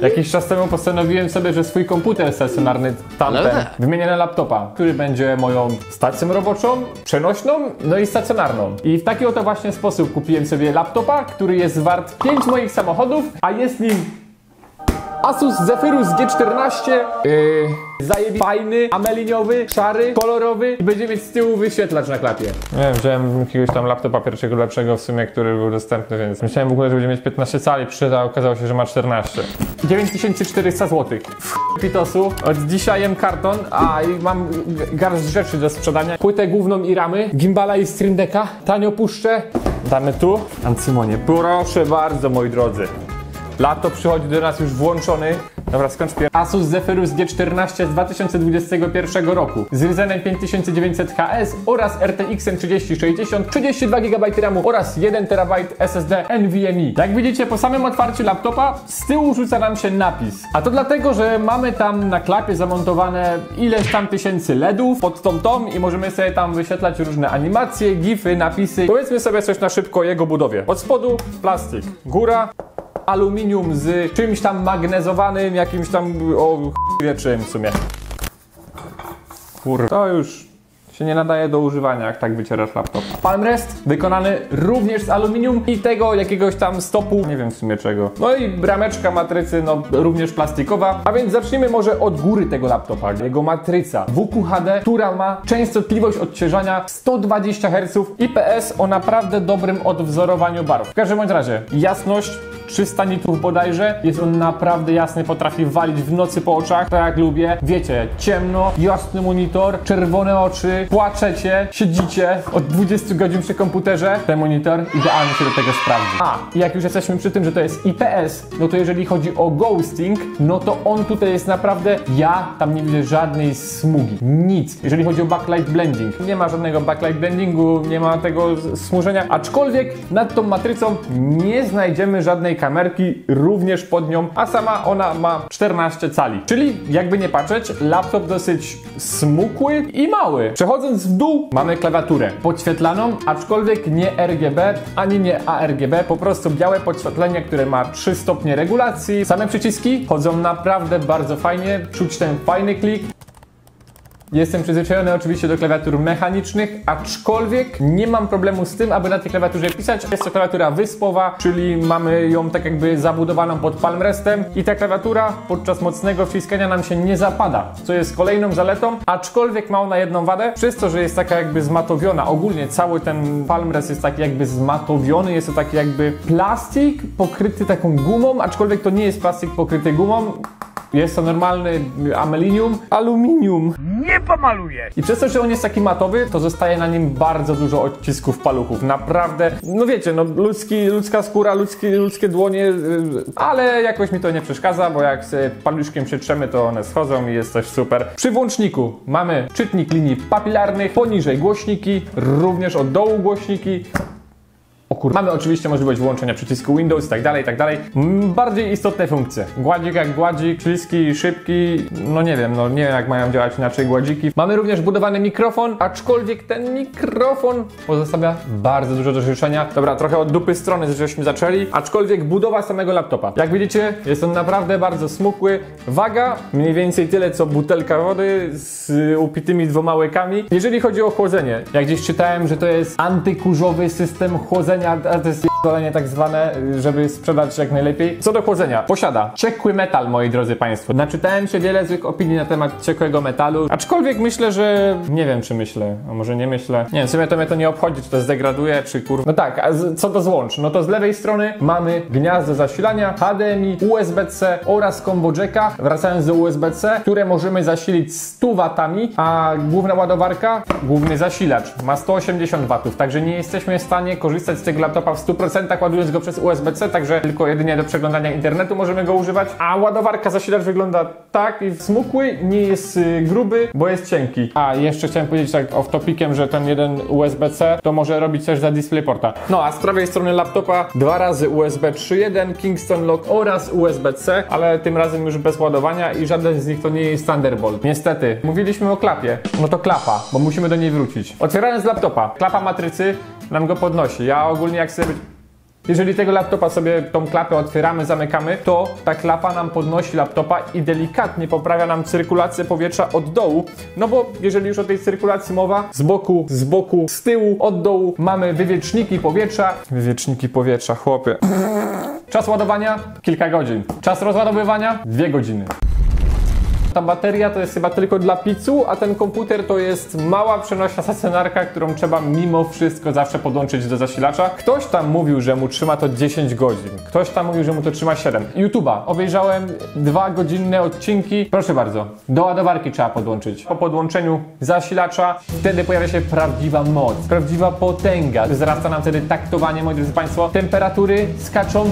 Jakiś czas temu postanowiłem sobie, że swój komputer stacjonarny tamten wymienię na laptopa, który będzie moją stacją roboczą, przenośną, no i stacjonarną. I w taki oto właśnie sposób kupiłem sobie laptopa, który jest wart 5 moich samochodów, a jest nim Asus Zephyrus G14. Fajny, ameliniowy, szary, kolorowy i będzie mieć z tyłu wyświetlacz na klapie. Nie wiem, wziąłem jakiegoś tam laptopa pierwszego lepszego w sumie, który był dostępny, więc myślałem w ogóle, że będzie mieć 15 cali, a okazało się, że ma 14. 9400 zł. Pitosu. Od dzisiaj jem karton, a i mam garść rzeczy do sprzedania. Płytę główną i ramy, gimbala i stream decka. Tanio puszczę. Damy tu. Ancymonie. Proszę bardzo, moi drodzy. Laptop przychodzi do nas już włączony. Dobra, skąd Asus Zephyrus G14 z 2021 roku z Ryzenem 5900HS oraz RTX 3060, 32 GB RAMu oraz 1 TB SSD NVMe. Jak widzicie, po samym otwarciu laptopa z tyłu rzuca nam się napis. A to dlatego, że mamy tam na klapie zamontowane ileś tam tysięcy LEDów pod tą i możemy sobie tam wyświetlać różne animacje, gify, napisy. Powiedzmy sobie coś na szybko o jego budowie. Od spodu plastik, góra aluminium z czymś tam magnezowanym, jakimś tam o wie czym w sumie. Kur... to już się nie nadaje do używania, jak tak wycierasz laptop. Palmrest wykonany również z aluminium i tego jakiegoś tam stopu, nie wiem w sumie czego. No i brameczka matrycy, no również plastikowa. A więc zacznijmy może od góry tego laptopa. Jego matryca WQHD, która ma częstotliwość odświeżania 120 Hz IPS o naprawdę dobrym odwzorowaniu barw. W każdym razie jasność 300 nitów bodajże, jest on naprawdę jasny, potrafi walić w nocy po oczach, tak jak lubię, wiecie, ciemno, jasny monitor, czerwone oczy, płaczecie, siedzicie od 20 godzin przy komputerze, ten monitor idealnie się do tego sprawdzi. A, jak już jesteśmy przy tym, że to jest IPS, no to jeżeli chodzi o ghosting, no to on tutaj jest naprawdę, ja tam nie widzę żadnej smugi, nic. Jeżeli chodzi o backlight blending, nie ma żadnego backlight blendingu, nie ma tego smużenia, aczkolwiek nad tą matrycą nie znajdziemy żadnej kamerki, również pod nią, a sama ona ma 14 cali. Czyli jakby nie patrzeć, laptop dosyć smukły i mały. Przechodząc w dół, mamy klawiaturę podświetlaną, aczkolwiek nie RGB, ani nie ARGB, po prostu białe podświetlenie, które ma 3 stopnie regulacji. Same przyciski chodzą naprawdę bardzo fajnie, czuć ten fajny klik. Jestem przyzwyczajony oczywiście do klawiatur mechanicznych, aczkolwiek nie mam problemu z tym, aby na tej klawiaturze pisać. Jest to klawiatura wyspowa, czyli mamy ją tak jakby zabudowaną pod palmrestem i ta klawiatura podczas mocnego wciskania nam się nie zapada, co jest kolejną zaletą, aczkolwiek ma ona jedną wadę, przez to, że jest taka jakby zmatowiona. Ogólnie cały ten palmrest jest taki jakby zmatowiony, jest to taki jakby plastik pokryty taką gumą, aczkolwiek to nie jest plastik pokryty gumą. Jest to normalny aluminium. Nie pomaluję! I przez to, że on jest taki matowy, to zostaje na nim bardzo dużo odcisków paluchów. Naprawdę, no wiecie, no ludzka skóra, ludzkie dłonie, ale jakoś mi to nie przeszkadza, bo jak sobie paluszkiem przytrzemy, to one schodzą i jest coś super. Przy włączniku mamy czytnik linii papilarnych, poniżej głośniki, również od dołu głośniki. O kur... Mamy oczywiście możliwość włączenia przycisku Windows i tak dalej, i tak dalej. Bardziej istotne funkcje. Gładzik jak gładzik, śliski, szybki, no nie wiem jak mają działać inaczej gładziki. Mamy również budowany mikrofon, aczkolwiek ten mikrofon pozostawia bardzo dużo do życzenia. Dobra, trochę od dupy strony żeśmy zaczęli, aczkolwiek budowa samego laptopa. Jak widzicie, jest on naprawdę bardzo smukły. Waga mniej więcej tyle co butelka wody z upitymi 2 łykami. Jeżeli chodzi o chłodzenie, jak gdzieś czytałem, że to jest antykurzowy system chłodzenia, a to jest jedzenie tak zwane, żeby sprzedać jak najlepiej. Co do chłodzenia, posiada ciekły metal, moi drodzy państwo. Naczytałem się wiele złych opinii na temat ciekłego metalu, aczkolwiek myślę, że... nie wiem, czy myślę, a może nie myślę. Nie wiem, w sumie to mnie to nie obchodzi, czy to zdegraduje, czy kurwa... No tak, a co do złącz? No to z lewej strony mamy gniazdo zasilania, HDMI, USB-C oraz combo jacka, wracając do USB-C, które możemy zasilić 100 watami, a główna ładowarka, główny zasilacz ma 180 watów, także nie jesteśmy w stanie korzystać z tego laptopa w 100% ładując go przez USB-C, także tylko jedynie do przeglądania internetu możemy go używać, a ładowarka zasilacz wygląda tak i smukły, nie jest gruby, bo jest cienki. A jeszcze chciałem powiedzieć tak off topiciem, że ten jeden USB-C to może robić też za DisplayPorta. No a z prawej strony laptopa 2 razy USB 3.1, Kingston Lock oraz USB-C, ale tym razem już bez ładowania i żaden z nich to nie jest Thunderbolt. Niestety, mówiliśmy o klapie, no to klapa, bo musimy do niej wrócić. Otwierając laptopa, klapa matrycy nam go podnosi. Ja ogólnie jak sobie Jeżeli tego laptopa sobie tą klapę otwieramy, zamykamy, to ta klapa nam podnosi laptopa i delikatnie poprawia nam cyrkulację powietrza od dołu, no bo jeżeli już o tej cyrkulacji mowa, z boku, z tyłu, od dołu mamy wywieczniki powietrza, chłopie. Czas ładowania kilka godzin, czas rozładowywania 2 godziny. Ta bateria to jest chyba tylko dla picu, a ten komputer to jest mała przenośna stacjonarka, którą trzeba mimo wszystko zawsze podłączyć do zasilacza. Ktoś tam mówił, że mu trzyma to 10 godzin. Ktoś tam mówił, że mu to trzyma 7. YouTube'a obejrzałem 2-godzinne odcinki. Proszę bardzo, do ładowarki trzeba podłączyć. Po podłączeniu zasilacza wtedy pojawia się prawdziwa moc, prawdziwa potęga. Wzrasta nam wtedy taktowanie, moi drodzy Państwo. Temperatury skaczą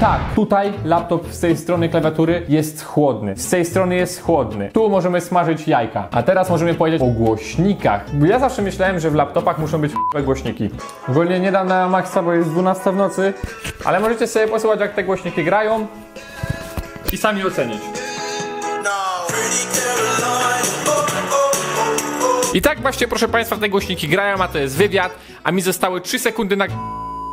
tak. Tutaj laptop z tej strony klawiatury jest chłodny. Z tej strony jest chłodny. Tu możemy smażyć jajka. A teraz możemy powiedzieć o głośnikach. Bo ja zawsze myślałem, że w laptopach muszą być głośniki. Ogólnie nie dam na maksa, bo jest 12 w nocy. Ale możecie sobie posłuchać, jak te głośniki grają i sami ocenić. I tak właśnie, proszę Państwa, te głośniki grają, a to jest wywiad. A mi zostały 3 sekundy na...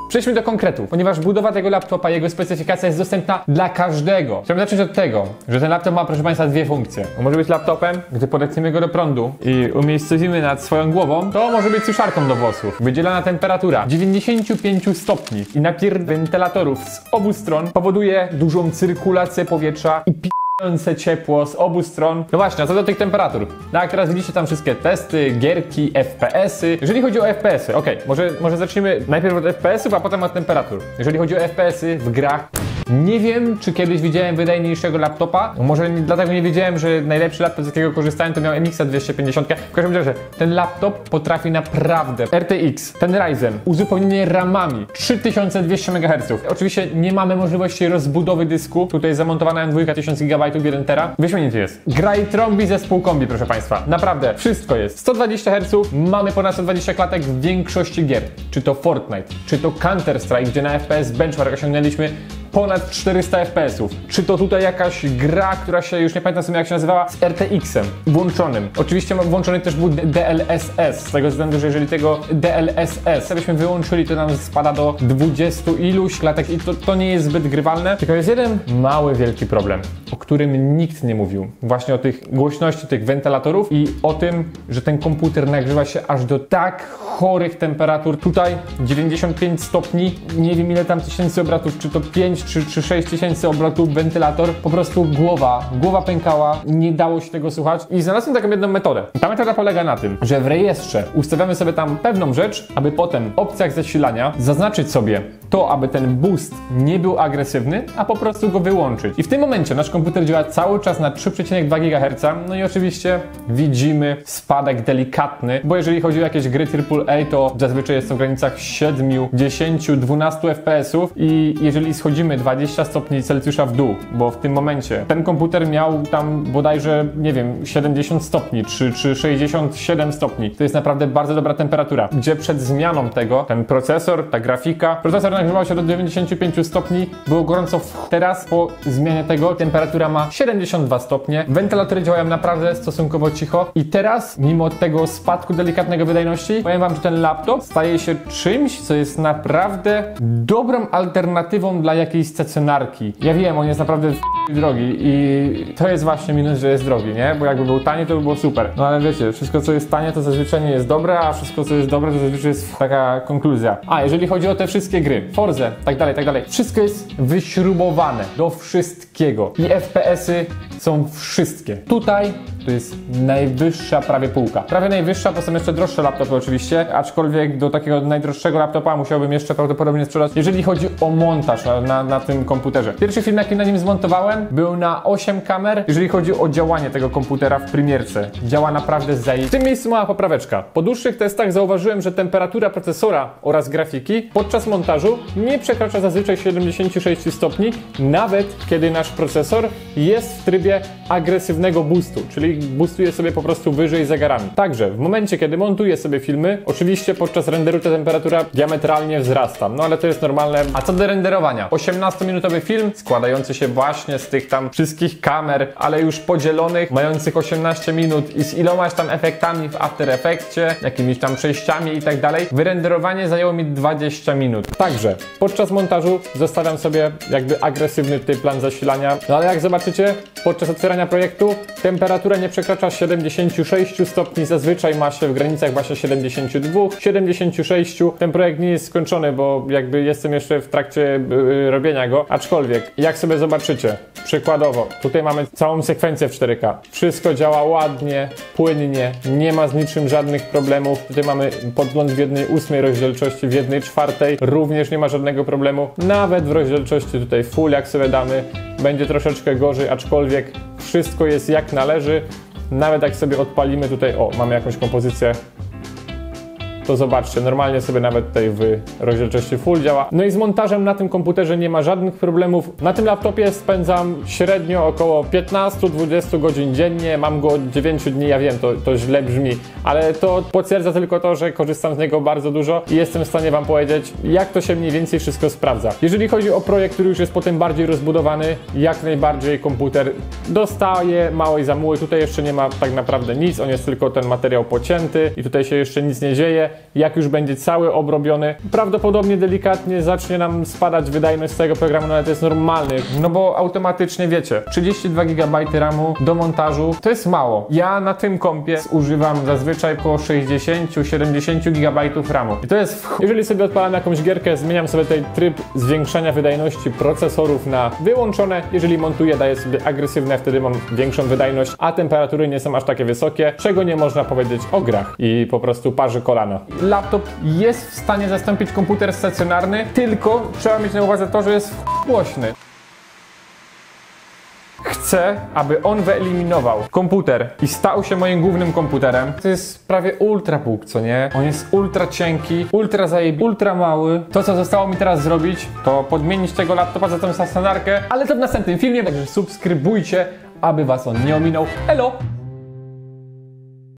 Przejdźmy do konkretów, ponieważ budowa tego laptopa, jego specyfikacja jest dostępna dla każdego. Chciałbym zacząć od tego, że ten laptop ma, proszę Państwa, 2 funkcje. On może być laptopem, gdy podepniemy go do prądu i umiejscowimy nad swoją głową, to może być suszarką do włosów. Wydzielana temperatura 95 stopni i napier wentylatorów z obu stron powoduje dużą cyrkulację powietrza i ciepło z obu stron. No właśnie, a co do tych temperatur? Tak, teraz widzicie tam wszystkie testy, gierki, FPS-y. Jeżeli chodzi o FPS-y, okej, może zacznijmy najpierw od FPS-ów, a potem od temperatur. Jeżeli chodzi o FPS-y w grach, nie wiem, czy kiedyś widziałem wydajniejszego laptopa. Może dlatego nie wiedziałem, że najlepszy laptop, z jakiego korzystałem, to miał MX 250. W każdym razie, ten laptop potrafi naprawdę. RTX, ten Ryzen, uzupełnienie ramami 3200 MHz. Oczywiście nie mamy możliwości rozbudowy dysku. Tutaj jest zamontowana M2 1000 GB, 1 tera. Wyśmienity jest. Gra i trąbi zespół kombi, proszę Państwa. Naprawdę, wszystko jest. 120 Hz, mamy ponad 120 klatek w większości gier. Czy to Fortnite, czy to Counter Strike, gdzie na FPS benchmark osiągnęliśmy ponad 400 FPS-ów. Czy to tutaj jakaś gra, która się, już nie pamiętam sobie jak się nazywała, z RTX-em włączonym. Oczywiście włączony też był DLSS, z tego względu, że jeżeli tego DLSS byśmy wyłączyli, to nam spada do 20 iluś klatek i to nie jest zbyt grywalne. Tylko jest jeden mały, wielki problem, o którym nikt nie mówił. Właśnie o tych głośności tych wentylatorów i o tym, że ten komputer nagrzewa się aż do tak chorych temperatur. Tutaj 95 stopni, nie wiem ile tam tysięcy obrotów, czy to 5 czy 6 tysięcy obrotów wentylator. Po prostu głowa pękała, nie dało się tego słuchać i znalazłem taką jedną metodę. Ta metoda polega na tym, że w rejestrze ustawiamy sobie tam pewną rzecz, aby potem w opcjach zasilania zaznaczyć sobie to, aby ten boost nie był agresywny, a po prostu go wyłączyć. I w tym momencie nasz komputer działa cały czas na 3,2 GHz, no i oczywiście widzimy spadek delikatny, bo jeżeli chodzi o jakieś gry AAA, to zazwyczaj jest to w granicach 7, 10, 12 FPS-ów i jeżeli schodzimy 20 stopni Celsjusza w dół, bo w tym momencie ten komputer miał tam bodajże, nie wiem, 70 stopni czy 67 stopni, to jest naprawdę bardzo dobra temperatura, gdzie przed zmianą tego, ten procesor, ta grafika, procesor nagrzewał się do 95 stopni, było gorąco teraz po zmianie tego temperatura ma 72 stopnie, wentylatory działają naprawdę stosunkowo cicho i teraz, mimo tego spadku delikatnego wydajności, powiem Wam, że ten laptop staje się czymś, co jest naprawdę dobrą alternatywą dla jakiejś stacjonarki. Ja wiem, on jest naprawdę drogi i to jest właśnie minus, że jest drogi, nie? Bo jakby był tani, to by było super. No ale wiecie, wszystko co jest tanie, to zazwyczaj nie jest dobre, a wszystko co jest dobre, to zazwyczaj jest taka konkluzja. A jeżeli chodzi o te wszystkie gry, Forze, tak dalej, wszystko jest wyśrubowane do wszystkiego i FPS-y są wszystkie. Tutaj to jest najwyższa prawie półka. Prawie najwyższa, bo są jeszcze droższe laptopy oczywiście, aczkolwiek do takiego najdroższego laptopa musiałbym jeszcze prawdopodobnie sprzedać, jeżeli chodzi o montaż na tym komputerze. Pierwszy film, jaki na nim zmontowałem, był na 8 kamer. Jeżeli chodzi o działanie tego komputera w premierce, działa naprawdę zajebiście. W tym miejscu mała popraweczka. Po dłuższych testach zauważyłem, że temperatura procesora oraz grafiki podczas montażu nie przekracza zazwyczaj 76 stopni, nawet kiedy nasz procesor jest w trybie potrzebuje agresywnego boostu, czyli boostuje sobie po prostu wyżej zegarami. Także w momencie, kiedy montuję sobie filmy, oczywiście podczas renderu ta temperatura diametralnie wzrasta, no ale to jest normalne. A co do renderowania? 18-minutowy film składający się właśnie z tych tam wszystkich kamer, ale już podzielonych, mających 18 minut i z ilomaś tam efektami w After Effectsie, jakimiś tam przejściami i tak dalej. Wyrenderowanie zajęło mi 20 minut. Także podczas montażu zostawiam sobie jakby agresywny tutaj plan zasilania, no ale jak zobaczycie, podczas otwierania projektu temperatura nie przekracza 76 stopni, zazwyczaj ma się w granicach właśnie 72, 76. Ten projekt nie jest skończony, bo jakby jestem jeszcze w trakcie robienia go, aczkolwiek jak sobie zobaczycie, przykładowo, tutaj mamy całą sekwencję w 4K. Wszystko działa ładnie, płynnie, nie ma z niczym żadnych problemów. Tutaj mamy podgląd w 1/8 rozdzielczości, w 1/4, również nie ma żadnego problemu. Nawet w rozdzielczości tutaj full, jak sobie damy, będzie troszeczkę gorzej, aczkolwiek wszystko jest jak należy. Nawet jak sobie odpalimy tutaj, o, mamy jakąś kompozycję, to zobaczcie, normalnie sobie nawet tutaj w rozdzielczości full działa. No i z montażem na tym komputerze nie ma żadnych problemów. Na tym laptopie spędzam średnio około 15-20 godzin dziennie. Mam go od 9 dni, ja wiem, to źle brzmi, ale to potwierdza tylko to, że korzystam z niego bardzo dużo i jestem w stanie Wam powiedzieć, jak to się mniej więcej wszystko sprawdza. Jeżeli chodzi o projekt, który już jest potem bardziej rozbudowany, jak najbardziej komputer dostaje małej zamuły. Tutaj jeszcze nie ma tak naprawdę nic, on jest tylko ten materiał pocięty i tutaj się jeszcze nic nie dzieje. Jak już będzie cały obrobiony, prawdopodobnie delikatnie zacznie nam spadać wydajność tego programu, no ale to jest normalny, no bo automatycznie wiecie, 32 GB RAM-u do montażu to jest mało. Ja na tym kompie używam zazwyczaj około 60-70 GB RAM-u i to jest jeżeli sobie odpalam jakąś gierkę, zmieniam sobie tutaj tryb zwiększania wydajności procesorów na wyłączone, jeżeli montuję, daję sobie agresywne, wtedy mam większą wydajność, a temperatury nie są aż takie wysokie, czego nie można powiedzieć o grach i po prostu parzy kolana. Laptop jest w stanie zastąpić komputer stacjonarny, tylko trzeba mieć na uwadze to, że jest głośny. Chcę, aby on wyeliminował komputer i stał się moim głównym komputerem. To jest prawie ultra puk, co nie? On jest ultra cienki, ultra zajebisty, ultra mały. To, co zostało mi teraz zrobić, to podmienić tego laptopa za tą stacjonarkę, ale to w następnym filmie, także subskrybujcie, aby Was on nie ominął. Elo!